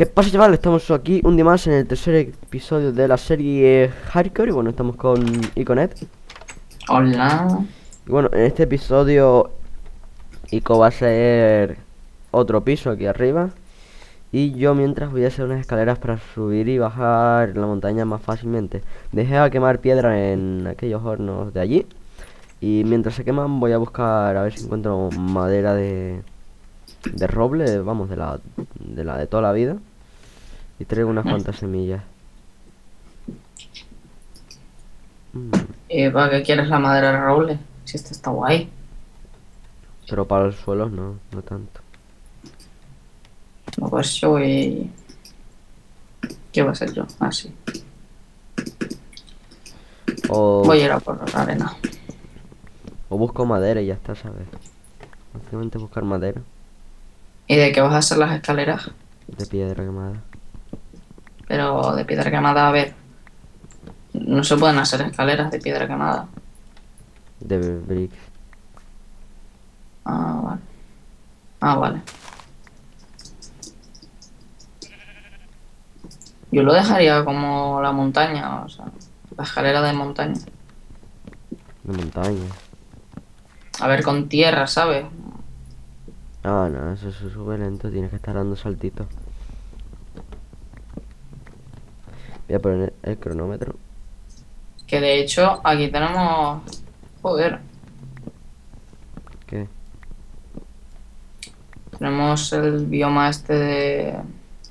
¿Qué pasa, chavales? Estamos aquí un día más en el tercer episodio de la serie Hardcore. Y bueno, estamos con Iconet. Hola. Y bueno, en este episodio Ico va a ser otro piso aquí arriba. Y yo mientras voy a hacer unas escaleras para subir y bajar la montaña más fácilmente. Dejé a quemar piedra en aquellos hornos de allí. Y mientras se queman voy a buscar a ver si encuentro madera de roble, vamos, de la de toda la vida. Y traigo unas cuantas semillas. ¿Para qué quieres la madera de roble? Si esta está guay. Pero para los suelos no, no tanto. No, pues yo voy... ¿Qué voy a hacer yo? Así. O... voy a ir a por la arena. O busco madera y ya está, ¿sabes? Básicamente buscar madera. ¿Y de qué vas a hacer las escaleras? De piedra quemada. Pero de piedra quemada, a ver... no se pueden hacer escaleras de piedra quemada. De bricks. Ah, vale. Ah, vale. Yo lo dejaría como la montaña, o sea, la escalera de montaña. De montaña. A ver, con tierra, ¿sabes? Ah, no, eso se sube lento, tienes que estar dando saltitos. Voy a poner el cronómetro. Que de hecho, aquí tenemos... joder. ¿Qué? Tenemos el bioma este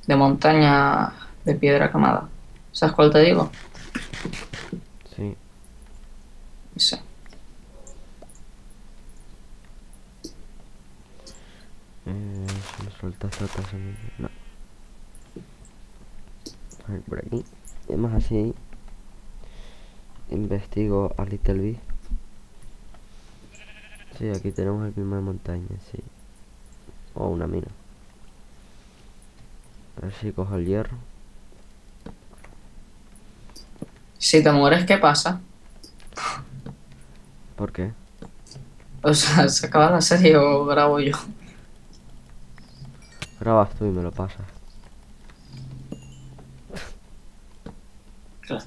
de montaña... de piedra quemada. ¿Sabes cuál te digo? Sí. Sí. Se me suelta zota. No. A ver, por aquí. Y además así... investigo a Little Beast. Sí, aquí tenemos el clima de montaña, sí. O una mina. A ver si cojo el hierro. Si te mueres, ¿qué pasa? ¿Por qué? O sea, ¿se acaba la serie o grabo yo? Grabas tú y me lo pasas.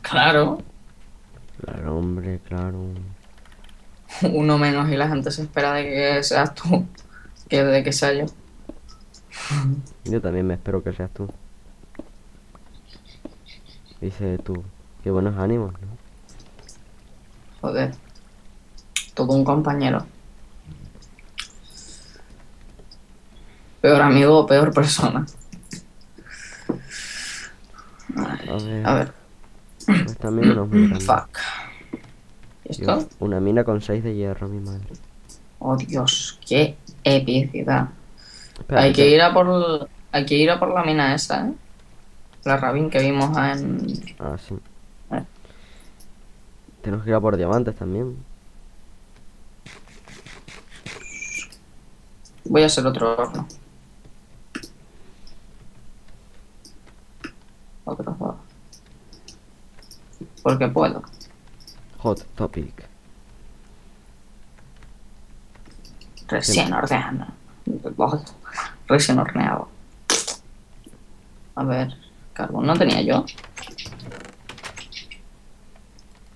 Claro. Claro, hombre, claro. Uno menos y la gente se espera de que seas tú, que de que sea yo. Yo también me espero que seas tú. Dice tú. Qué buenos ánimos, ¿no? Joder. Todo un compañero. Peor amigo o peor persona. Ay, a ver. Pues también unos minas. Fuck. ¿Y esto? Dios, una mina con 6 de hierro, mi madre. Oh, Dios, qué epicidad. Espera, hay que ir a por... hay que ir a por la mina esa, ¿eh? La rabín que vimos en... ah, sí. Tenemos que ir a por diamantes también. Voy a hacer otro horno. Otro horno. Porque puedo. Hot topic. Recién horneado. Recién horneado. A ver, carbón no tenía yo.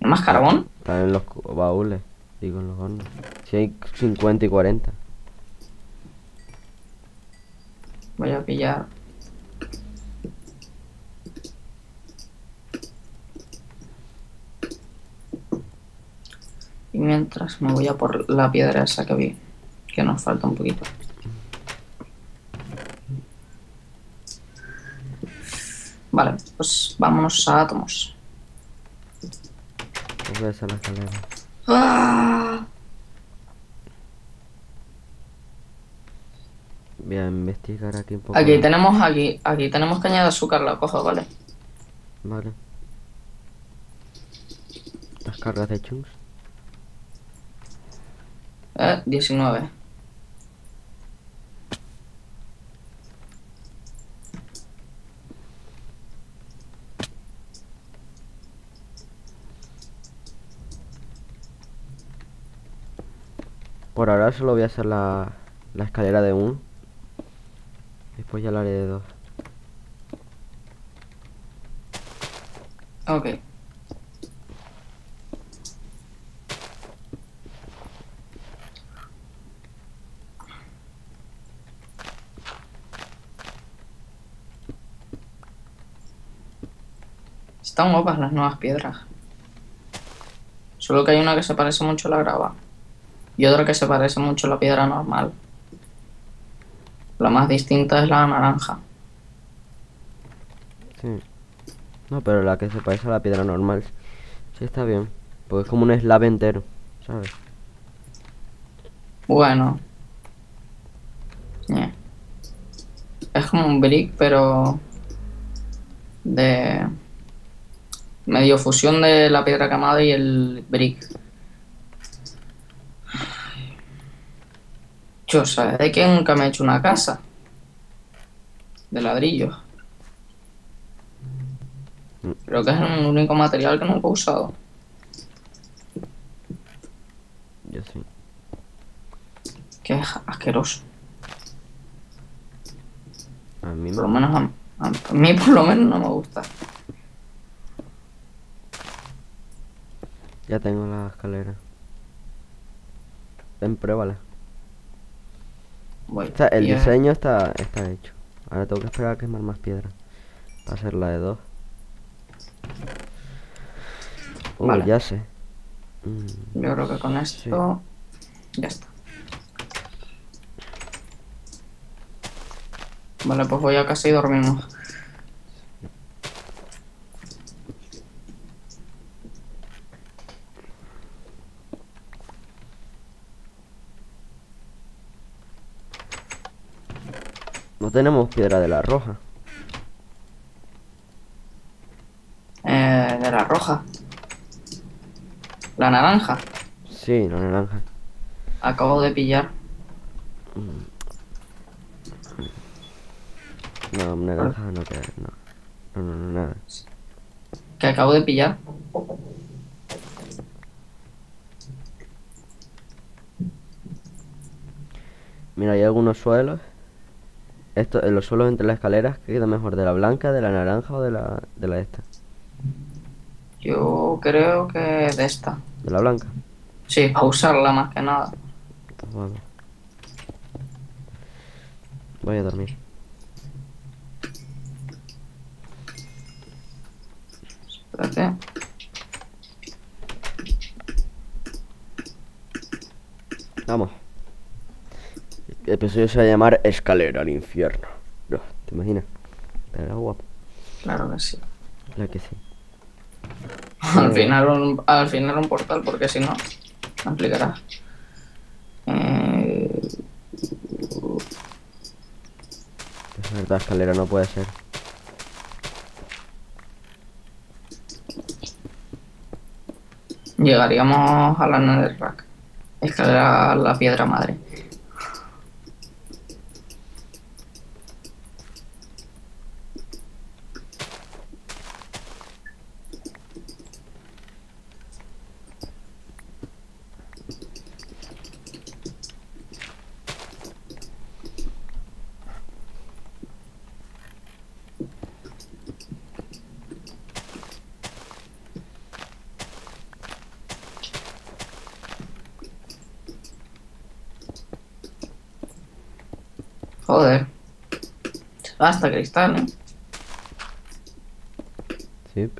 ¿Más carbón? Están en los baúles, digo, en los hornos. Si hay 50 y 40. Voy a pillar. Y mientras me voy a por la piedra esa que vi, que nos falta un poquito. Vale, pues vámonos a átomos. Voy a hacer la escalera. ¡Ah! Voy a investigar aquí un poco. Aquí tenemos, aquí tenemos caña de azúcar, la cojo, ¿vale? Vale. Las cargas de chunks. 19. Por ahora solo voy a hacer la escalera de 1. Después ya la haré de 2. Ok. Están guapas las nuevas piedras. Solo que hay una que se parece mucho a la grava. Y otra que se parece mucho a la piedra normal. La más distinta es la naranja. Sí. No, pero la que se parece a la piedra normal. Sí, está bien. Porque es como un slab entero, ¿sabes? Bueno. Yeah. Es como un brick, pero... de... medio fusión de la piedra camada y el brick. Yo sé, de que nunca me he hecho una casa de ladrillos. Creo que es el único material que nunca he usado. Yo sí. Que es asqueroso. A mí no. Por lo menos a mí por lo menos no me gusta. Ya tengo la escalera. Ven, pruébala. Bueno, está, el diseño está hecho. Ahora tengo que esperar a quemar más piedra para hacer la de 2. Vale, ya sé. Yo creo que con esto sí. Ya está. Vale, pues voy a casa y dormimos. No tenemos piedra de la roja. De la roja. La naranja. Sí, la naranja. Acabo de pillar. No, naranja no queda. No, no, no, nada. Que acabo de pillar. Mira, hay algunos suelos. Esto, los suelos entre las escaleras, ¿qué queda mejor? ¿De la blanca, de la naranja o de la esta? Yo creo que de esta. ¿De la blanca? Sí, a usarla más que nada. Bueno. Voy a dormir. Espérate. Vamos. El episodio se va a llamar Escalera al Infierno. No, ¿te imaginas? Era guapo. Claro que sí. Claro que sí. Al final un portal, porque si no, aplicará. Es verdad, escalera no puede ser. Llegaríamos a la Netherrack. Escalera a la piedra madre. Joder. Hasta cristal, ¿eh? Sí.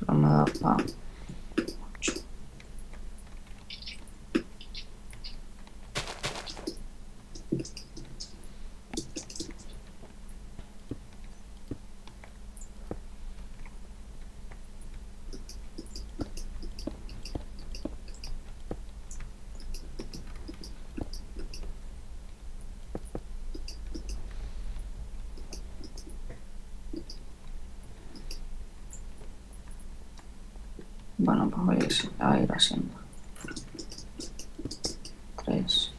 Solo me da pa... 8. Bueno, pues voy a ir haciendo 3.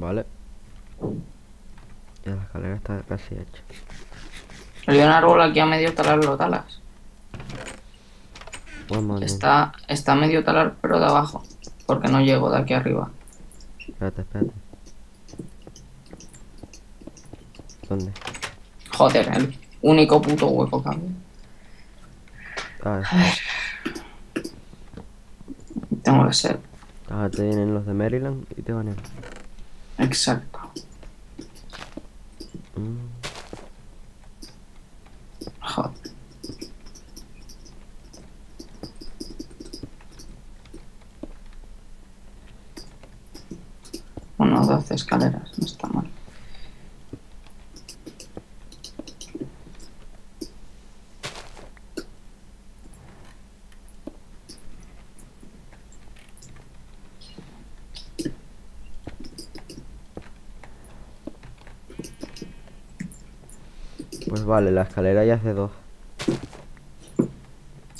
Vale. Ya la escalera está casi hecha. Hay un árbol aquí a medio talarlo, talas. Bueno, está a medio talar, pero de abajo. Porque no llego de aquí arriba. Espérate, espérate. ¿Dónde? Joder, el único puto hueco que había. A ver. Tengo que ser. Ah, te vienen los de Maryland y te van a ir. Exacto. Joder. Uno, 12 escaleras, no está mal. Pues vale, la escalera ya hace dos.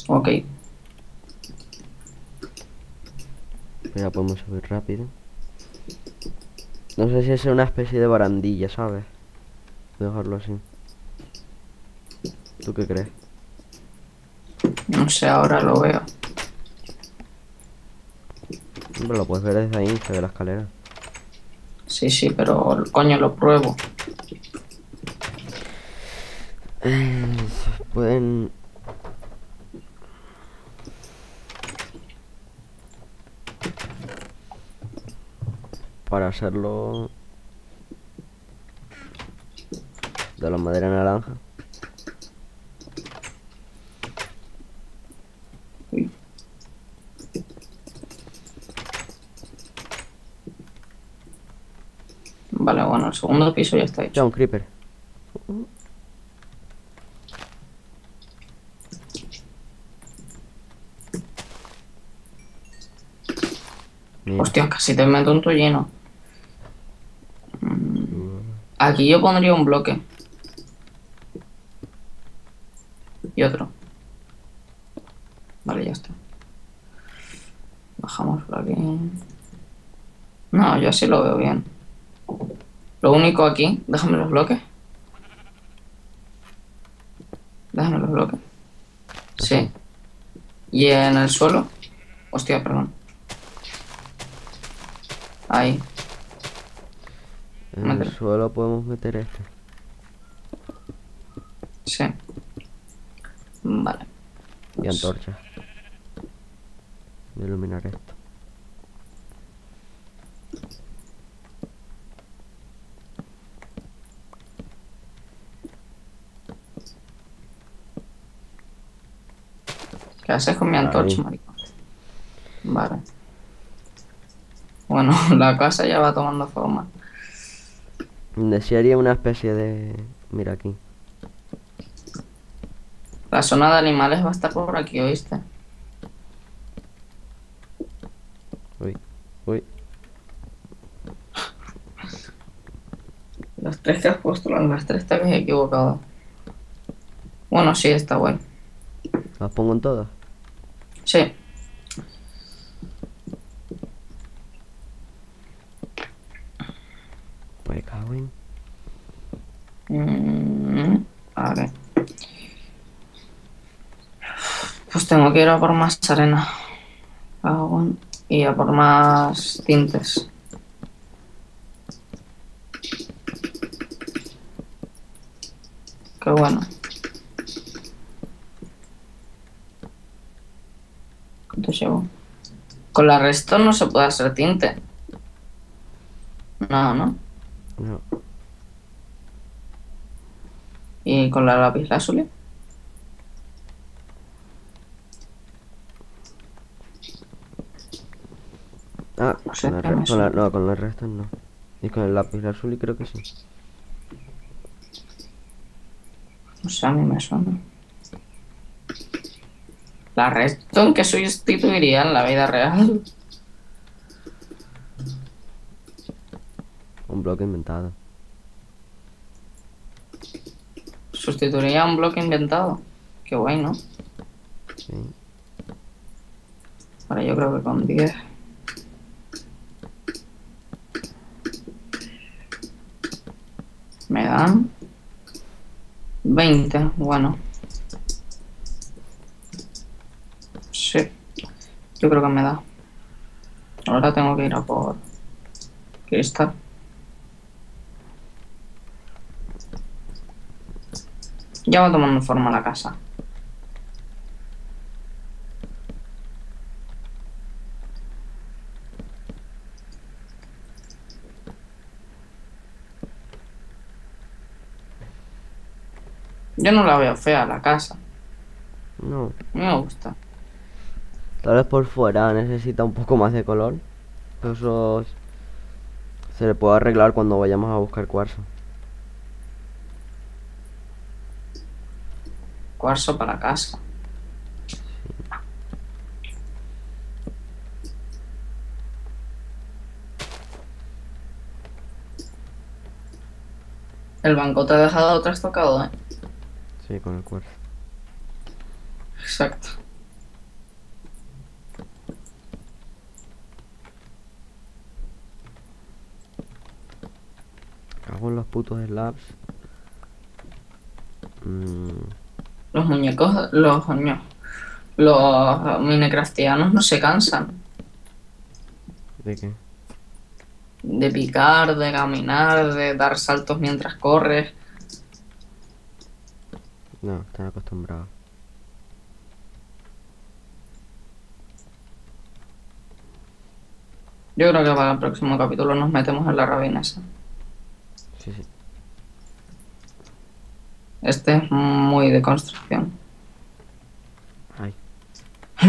Ok. Mira, podemos subir rápido. No sé si es una especie de barandilla, ¿sabes? Voy a dejarlo así. ¿Tú qué crees? No sé, ahora lo veo. Hombre, lo puedes ver desde ahí, desde la escalera. Sí, pero coño, lo pruebo. Pueden... Para hacerlo... De la madera naranja. Uy. Vale, bueno, el segundo piso ya está hecho. John Creeper. Hostia, casi te meto un tollino. Aquí yo pondría un bloque. Y otro. Vale, ya está. Bajamos por aquí. No, yo así lo veo bien. Lo único aquí, déjame los bloques. Déjame los bloques. Sí. Y en el suelo. Hostia, perdón. Ahí. En el suelo podemos meter esto. Sí. Vale. Y antorcha. Voy a iluminar esto. ¿Qué haces con mi antorcha, maricón? Vale. Bueno, la casa ya va tomando forma. Desearía una especie de... Mira aquí. La zona de animales va a estar por aquí, ¿oíste? Uy, uy. Las tres que has puesto, las tres te habías equivocado. Bueno, sí, está bueno. ¿Las pongo en todas? Sí. A ver. Pues tengo que ir a por más arena y a por más tintes. Qué bueno. ¿Cuánto llevo? Con la resto no se puede hacer tinte. No. No. ¿Y con la lapislázuli? Ah, no sé, con los restos no. Y con el lapislázuli creo que sí. No sé, a mí me suena. La redstone que sustituiría en la vida real. Un bloque inventado. Sustituiría un bloque inventado. Qué guay, ¿no? Sí. Ahora yo creo que con 10. Me dan 20, bueno. Sí, yo creo que me da. Ahora tengo que ir a por cristal. Ya va tomando forma la casa. Yo no la veo fea la casa. No. Me gusta. Tal vez por fuera necesita un poco más de color. Pero eso se le puede arreglar cuando vayamos a buscar cuarzo. Cuarzo para casa. El banco te ha dejado trastocado, ¿eh? Sí, con el cuarzo. Exacto. Cago en los putos slabs. Los muñecos, los minecraftianos no se cansan. ¿De qué? De picar, de caminar, de dar saltos mientras corres. No, están acostumbrados. Yo creo que para el próximo capítulo nos metemos en la rabina esa. Sí, sí. Este es muy de construcción. Ay.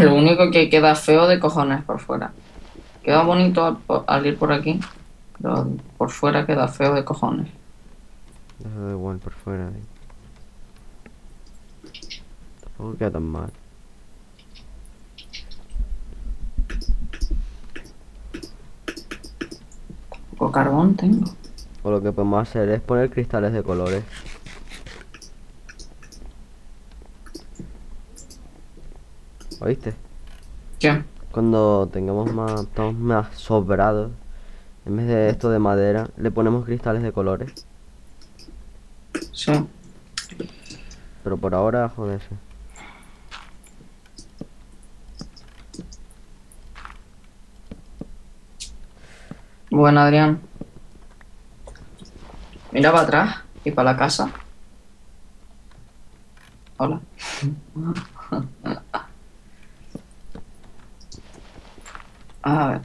Lo único que queda feo de cojones por fuera. Queda bonito al ir por aquí, pero por fuera queda feo de cojones. Eso da igual por fuera, ¿eh? No queda tan mal. Poco carbón tengo. O lo que podemos hacer es poner cristales de colores. ¿Oíste? ¿Qué? Cuando tengamos más, estamos más sobrados, en vez de esto de madera, le ponemos cristales de colores. Sí. Pero por ahora, joderse. Bueno, Adrián, mira para atrás y para la casa. Hola. A ver.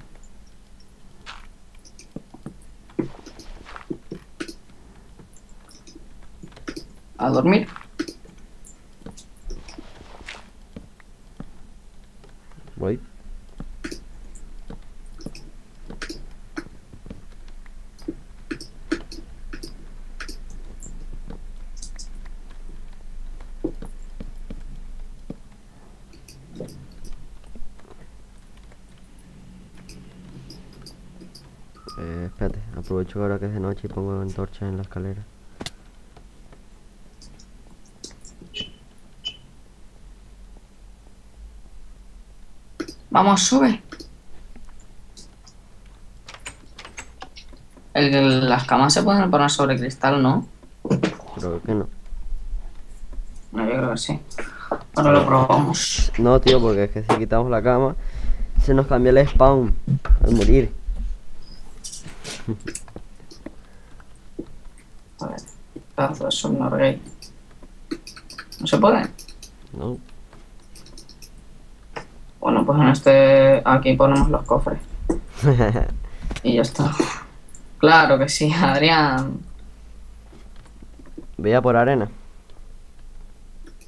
A dormir. Voy. Espérate, aprovecho ahora que es de noche y pongo la antorcha en la escalera. Vamos, sube. Las camas se pueden poner sobre cristal, ¿no? Creo que no. No, yo creo que sí. Ahora lo probamos. No, tío, porque es que si quitamos la cama, se nos cambia el spawn al morir. A ver, pedazo de subnorgay. ¿No se puede? No. Bueno, pues en este... aquí ponemos los cofres. Y ya está. Claro que sí, Adrián. ¿Voy a por arena?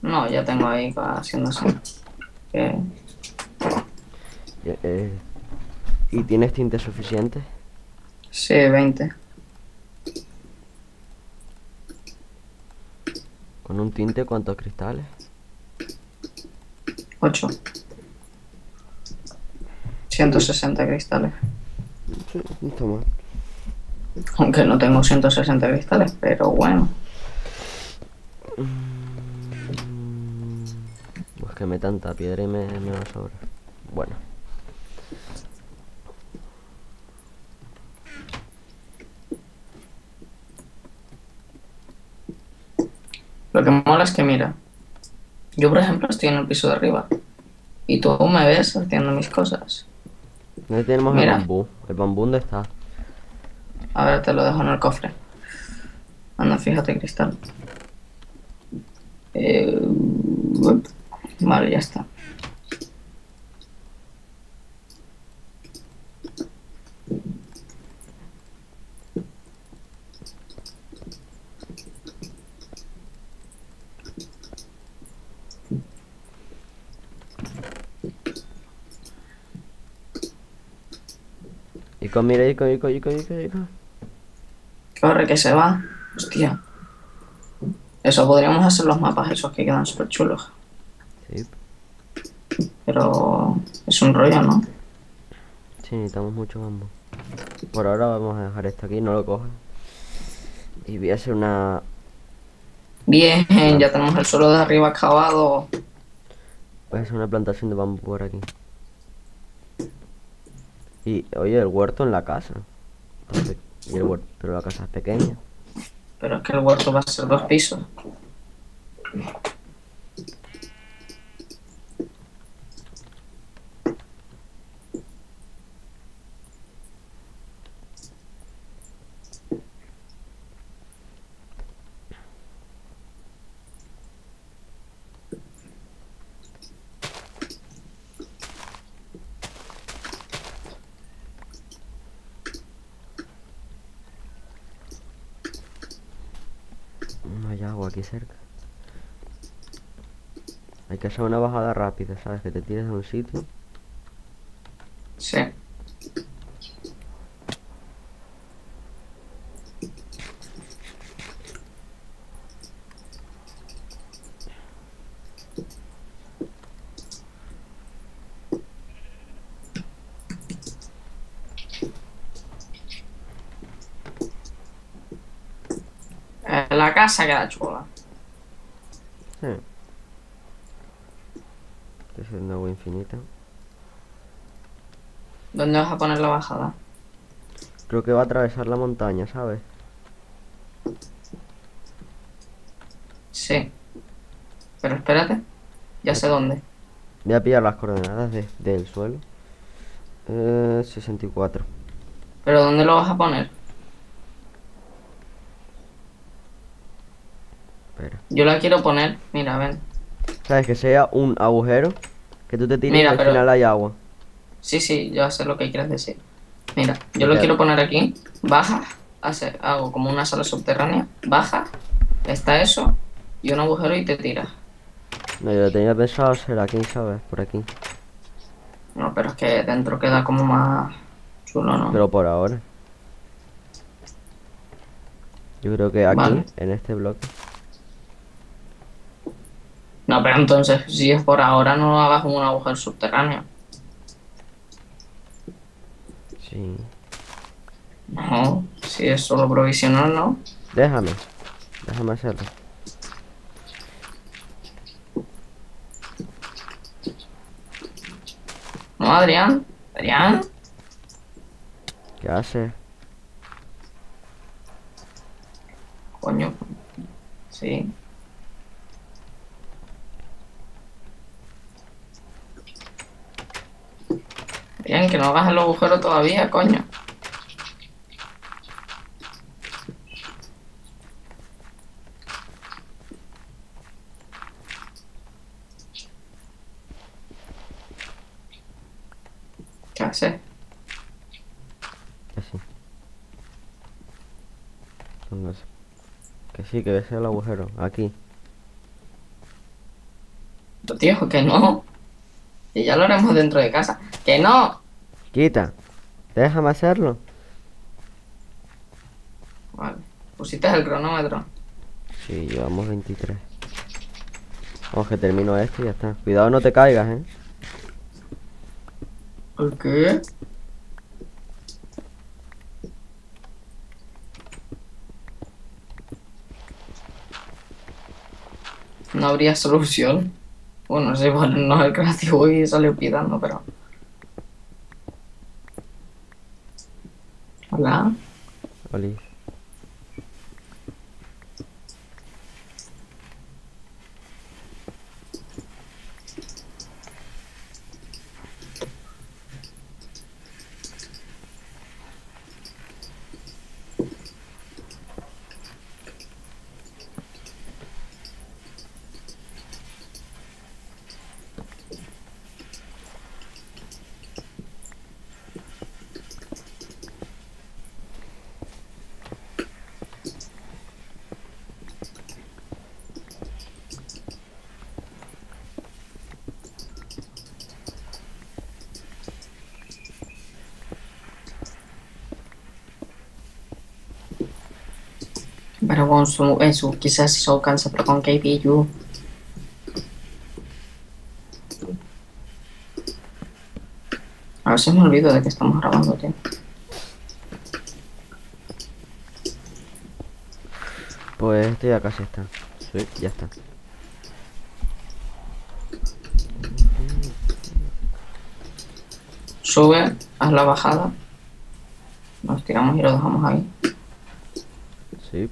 No, ya tengo ahí haciéndose. ¿Y tienes tinte suficiente? Sí, 20. ¿Con un tinte cuántos cristales? 8. 160 cristales. Sí, no está mal. Aunque no tengo 160 cristales, pero bueno. Pues que me tanta piedra y me va a sobrar. Bueno. Lo que mola es que, mira, yo por ejemplo estoy en el piso de arriba y tú me ves haciendo mis cosas. No tenemos mira. El bambú. ¿El bambú dónde está? A ver, te lo dejo en el cofre. Anda, fíjate, Cristal. Vale, ya está. Ico, mira, Ico. Corre, que se va. Hostia. Eso, podríamos hacer los mapas esos que quedan súper chulos. Sí. Pero es un rollo, ¿no? Sí, necesitamos mucho bambú. Por ahora vamos a dejar esto aquí, no lo cojan. Y voy a hacer una... Bien, ya tenemos el suelo de arriba acabado. Voy a hacer una plantación de bambú por aquí. Y, oye, el huerto en la casa. Y el huerto, pero la casa es pequeña. Pero es que el huerto va a ser 2 pisos. Cerca hay que hacer una bajada rápida, sabes, que te tires de un sitio. Sí, la casa queda chula. Sí. Estoy haciendo agua infinita. ¿Dónde vas a poner la bajada? Creo que va a atravesar la montaña, ¿sabes? Sí. Pero espérate, ya sé dónde. Voy a pillar las coordenadas del suelo. 64. ¿Pero dónde lo vas a poner? Yo la quiero poner, mira, ven. Sabes, que sea un agujero que tú te tires, mira, y al pero... final hay agua. Sí, sí, yo sé lo que quieres decir. Mira, yo lo quiero poner aquí. Baja, hago como una sala subterránea. Baja, está eso, y un agujero y te tiras. No, yo lo tenía pensado hacer aquí, ¿sabes? Por aquí. No, pero es que dentro queda como más chulo, ¿no? Pero por ahora yo creo que aquí, vale. En este bloque. No, pero entonces, si es por ahora, no lo hagas un agujero subterráneo. Sí. No, si es solo provisional, no. Déjame hacerlo. No, Adrián. ¿Qué hace? Coño. Sí. Bien, que no hagas el agujero todavía, coño. ¿Qué haces? Que sí, que ves el agujero, aquí. Pero tío, que no. Y ya lo haremos dentro de casa. ¡Que no! Quita. Déjame hacerlo. Vale. ¿Pusiste el cronómetro? Sí, llevamos 23. Vamos, que termino esto y ya está. Cuidado, no te caigas, ¿eh? ¿Por qué? No habría solución. Bueno, sí, bueno, no es el creativo y salió pitando, pero... Hola. Oli. Pero con su quizás si se alcanza, pero con KPU. A veces me olvido de que estamos grabando, tío. Pues este ya casi está. Sí, ya está. Sube, haz la bajada. Nos tiramos y lo dejamos ahí. Sí.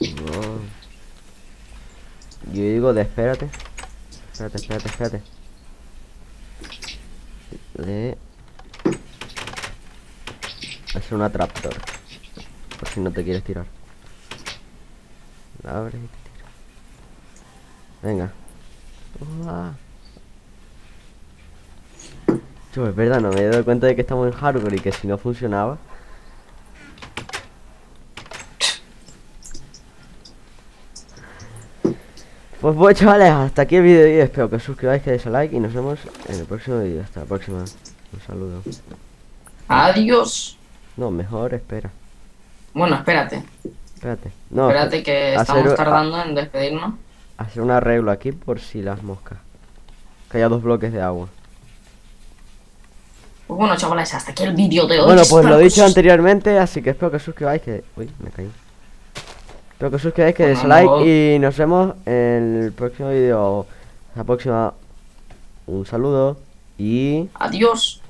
Wow. Yo digo de espérate. Espérate. De hacer una trapdoor. Por si no te quieres tirar. La abres y te tiras. Venga. Uah. Yo, es verdad, no me he dado cuenta de que estamos en hardcore y que si no funcionaba. Pues bueno, chavales, hasta aquí el vídeo y espero que os suscribáis, que deis a like y nos vemos en el próximo vídeo. Hasta la próxima. Un saludo. Adiós. No, mejor espera. Bueno, espérate. No, espérate que estamos tardando en despedirnos. Hacer un arreglo aquí por si las moscas. Que haya 2 bloques de agua. Pues bueno, chavales, hasta aquí el vídeo de hoy. Bueno, pues lo he dicho anteriormente, así que espero que os suscribáis, que... Uy, me caí. Espero que os suscribáis, que des like y nos vemos en el próximo vídeo. La próxima. Un saludo y... Adiós.